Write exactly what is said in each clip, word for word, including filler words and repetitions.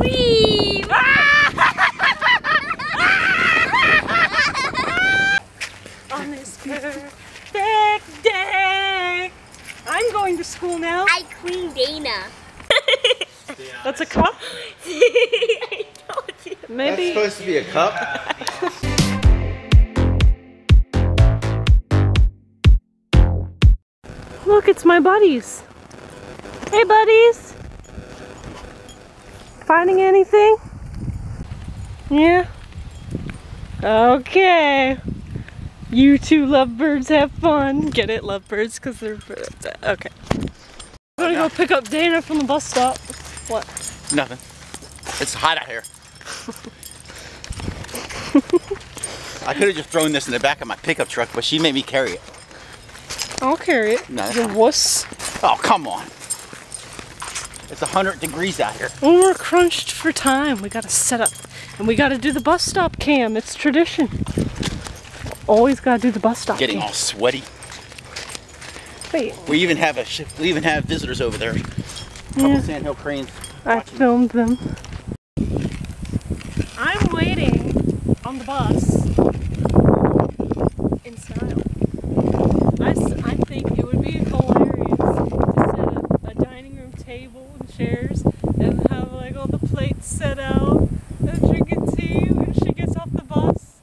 Whee! On this perfect day, I'm going to school now. I Queen Dana. That's a cup? I told you. Maybe. That's supposed to be a cup? Look, it's my buddies. Hey buddies! Finding anything? Yeah? Okay. You two lovebirds have fun. Get it, lovebirds, because they're birds. Okay. I'm gonna go pick up Dana from the bus stop. What? Nothing. It's hot out here. I could have just thrown this in the back of my pickup truck, but she made me carry it. I'll carry it. No, you wuss. Oh, come on. It's one hundred degrees out here. Well, we're crunched for time. We gotta set up. And we gotta do the bus stop cam. It's tradition. Always gotta do the bus stop Getting cam. All sweaty. Wait. We even have a shift. We even have visitors over there. A couple yeah. Sand Hill cranes. I filmed them. I'm waiting on the bus. Set out and drinking tea when she gets off the bus.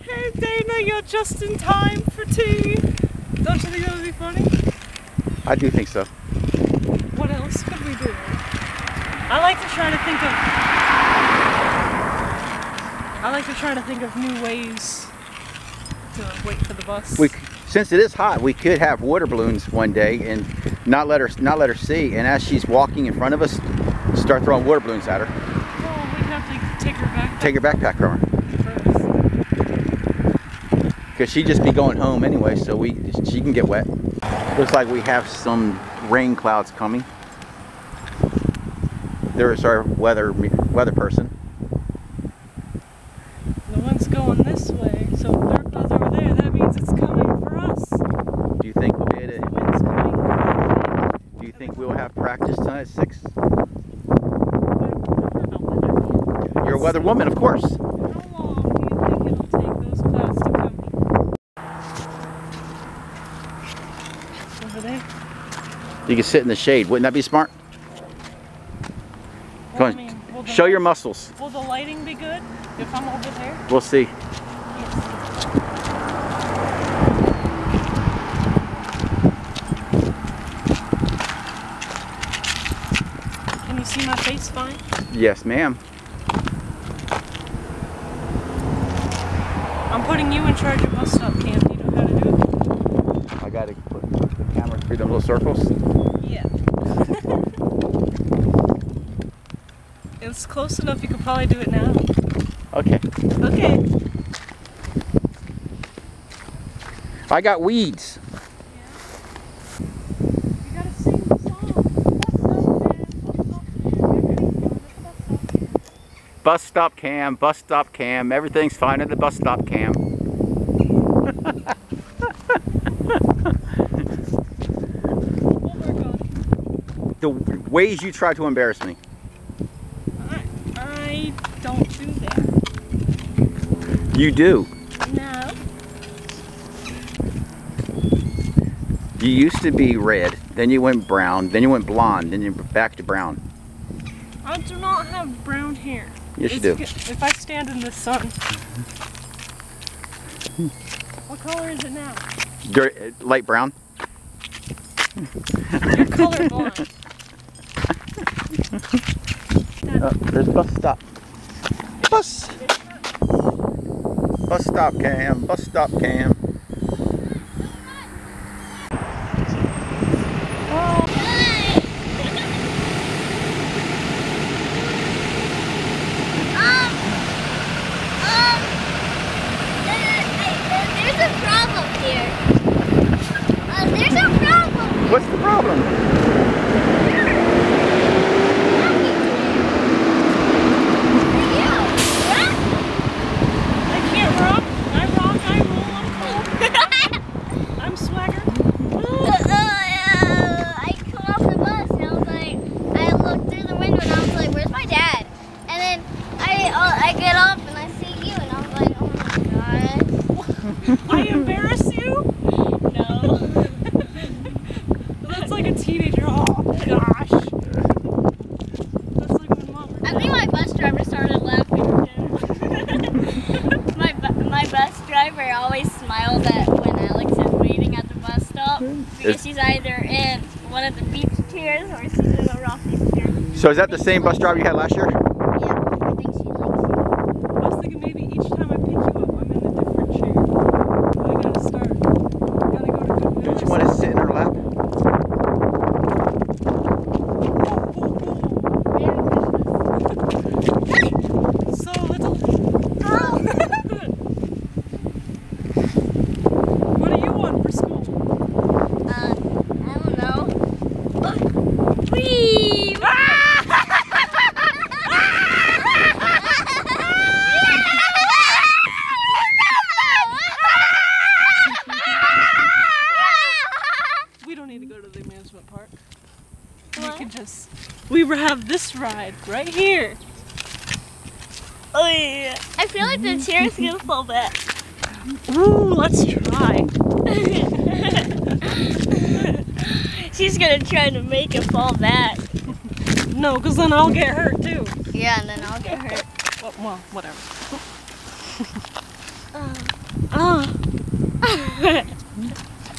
Hey Dana, you're just in time for tea. Don't you think that would be funny? I do think so. What else could we do? I like to try to think of I like to try to think of new ways to wait for the bus. We, since it is hot, we could have water balloons one day and not let her not let her see, and as she's walking in front of us, start throwing water balloons at her. Well, we'd have to take her backpack. Take her backpack from her. First. Because she'd just be going home anyway, so we she can get wet. Looks like we have some rain clouds coming. There is our weather weather person. The one's going this way, so if there are clouds over there, that means it's coming for us. Do you think we'll get it? The wind's coming. Do you think we'll have practice tonight at six? You're a weather woman, of course. How long do you think it'll take those clouds to come? Over there. You can sit in the shade. Wouldn't that be smart? Well, Go on. I mean, show light, your muscles. Will the lighting be good if I'm over there? We'll see. Yes. Can you see my face fine? Yes, ma'am. I'm putting you in charge of bus stop cam. You know how to do it? I gotta put the camera through them little circles. Yeah. It's close enough, you could probably do it now. Okay. Okay. I got weeds. Yeah. You gotta sing the song. Bus stop cam, bus stop cam, everything's fine at the bus stop cam. The ways you try to embarrass me. I, I don't do that. You do. No. You used to be red, then you went brown, then you went blonde, then you're back to brown. I do not have brown hair. Yes, you do. If I stand in the sun. What color is it now? Dirt, light brown. You're colorblind. Oh, there's bus stop. Bus! Bus stop cam, bus stop cam. I can't rock, I rock, I roll, I'm cold. I think my bus driver started laughing. my, bu my bus driver always smiles at when Alex is waiting at the bus stop, because she's either in one of the beach chairs or she's in a rocking chair. So is that the same bus driver you had last year? We have this ride right here. Oh yeah. I feel like the chair is gonna fall back. Ooh, let's try. She's gonna try to make it fall back. No, because then I'll get hurt too. Yeah, and then I'll get hurt. Well, well whatever. uh. Uh.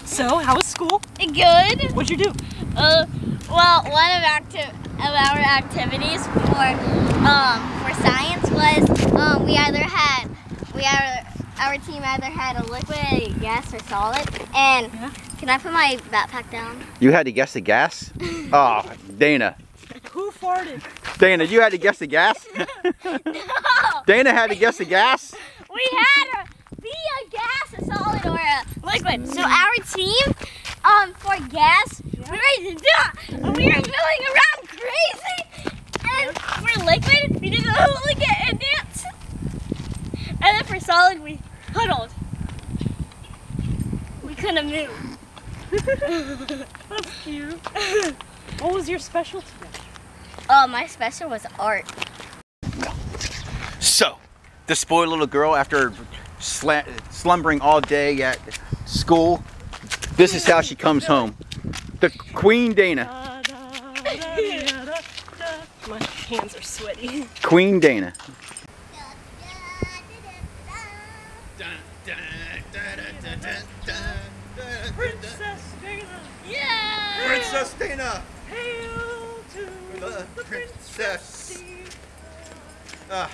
So, how was school? Good. What'd you do? Uh, well, one of active. of our activities for um, for science was um, we either had we either, our team either had a liquid, a gas, or solid. And yeah. Can I put my backpack down? You had to guess the gas? Oh, Dana. Who farted? Dana, you had to guess the gas? No. Dana had to guess the gas. We had to be a gas, a solid, or a liquid. So our team um for gas, yeah. we were we were going around. Crazy! And for liquid, we did a little lick it and dance. And then for solid, we huddled. We couldn't move. That's cute. What was your special today? Uh, my special was art. So, this spoiled little girl, after sl slumbering all day at school, this is how she comes home. The Queen Dana. Uh, My hands are sweaty. Queen Dana. Princess Dana. Yeah. Princess Dana. Hail to the, the princess. Uh,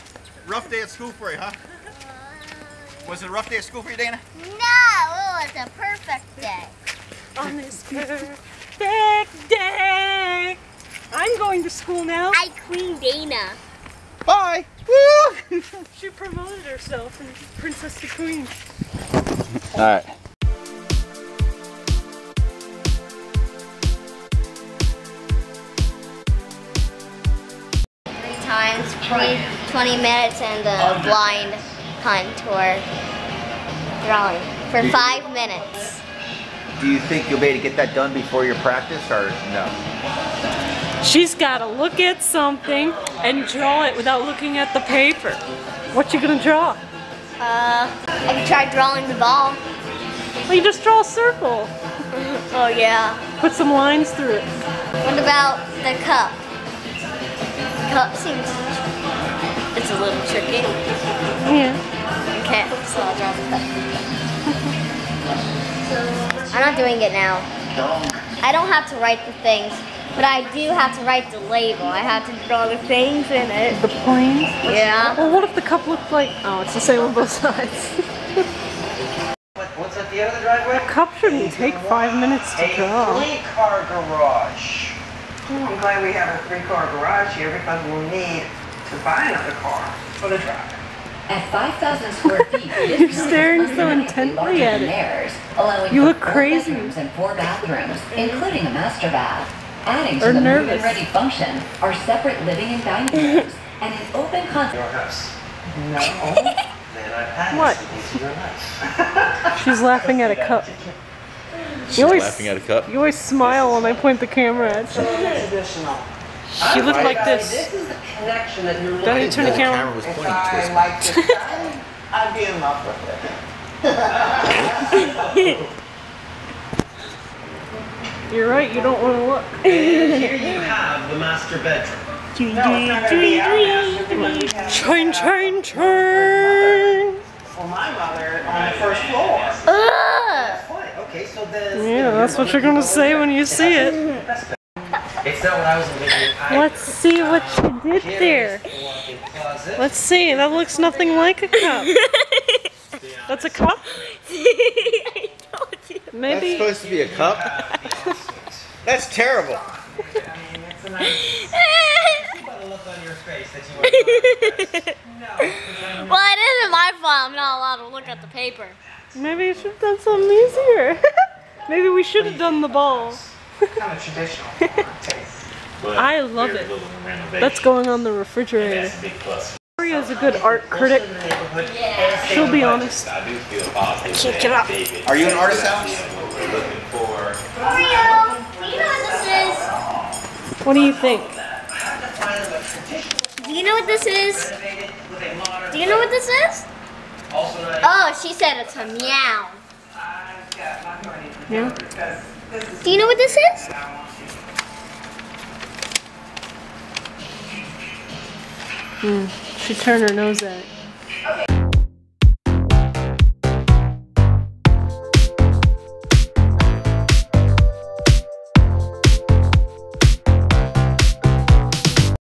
rough day at school for you, huh? Was it a rough day at school for you, Dana? No, it was a perfect day. On this perfect day. I'm going to school now. I Queen Dana. Bye. Woo! She promoted herself from Princess to Queen. All right. Three times, twenty minutes, and a blind hunt or drawing for five minutes. Do you think you'll be able to get that done before your practice, or no? She's got to look at something and draw it without looking at the paper. What you gonna draw? Uh, I could try drawing the ball. Well, you just draw a circle. Oh yeah. Put some lines through it. What about the cup? The cup seems it's a little tricky. Yeah. Okay. So I'll draw the cup. I'm not doing it now. I don't have to write the things. But I do have to write the label. I have to draw the things in it. The planes? Yeah. Well, what if the cup looked like... Oh, it's the same on both sides. What's at the end of the driveway? A cup shouldn't take five minutes to draw. A three-car garage. Hmm. I'm glad we have a three-car garage here because we'll need to buy another car for the drive. At five thousand square feet, you're staring so intently at it. You look crazy. And four bathrooms, including a master bath. Adding to the move and ready function are separate living and dining rooms and an open concept. Your house. No. Then I've had what? Your house. She's laughing at a cup. She's you always, laughing at a cup. You always smile when I point the camera at you. She looked like this. This is the connection that you're looking for. Don't you turn the camera? The camera was pointing towards me. Like this guy, I'd be in love with it. You're right, you don't want to look. And here you have the master bedroom. Ding, no, ding, ding, ding, ding, ding. Train, train, train. Well, my mother on the first floor. Uh. Okay, so the yeah, that's what you're gonna say when you see it. Let's see what you did there. Let's see. That looks nothing like a cup. That's a cup? I told you. Maybe. That's supposed to be a cup. That's terrible. Well, it isn't my fault. I'm not allowed to look at the paper. Maybe you should have done something easier. Maybe we should have done the ball. Kind of traditional. I love it. That's going on the refrigerator. Victoria is a good art critic. Yeah. She'll be honest. I can't get up. Are you an artist, Alex? Mario, do you know what this is? What do you think? Do you know what this is? Do you know what this is? Oh, she said it's a meow. Yeah. Do you know what this is? Hmm. She turned her nose at it. Okay.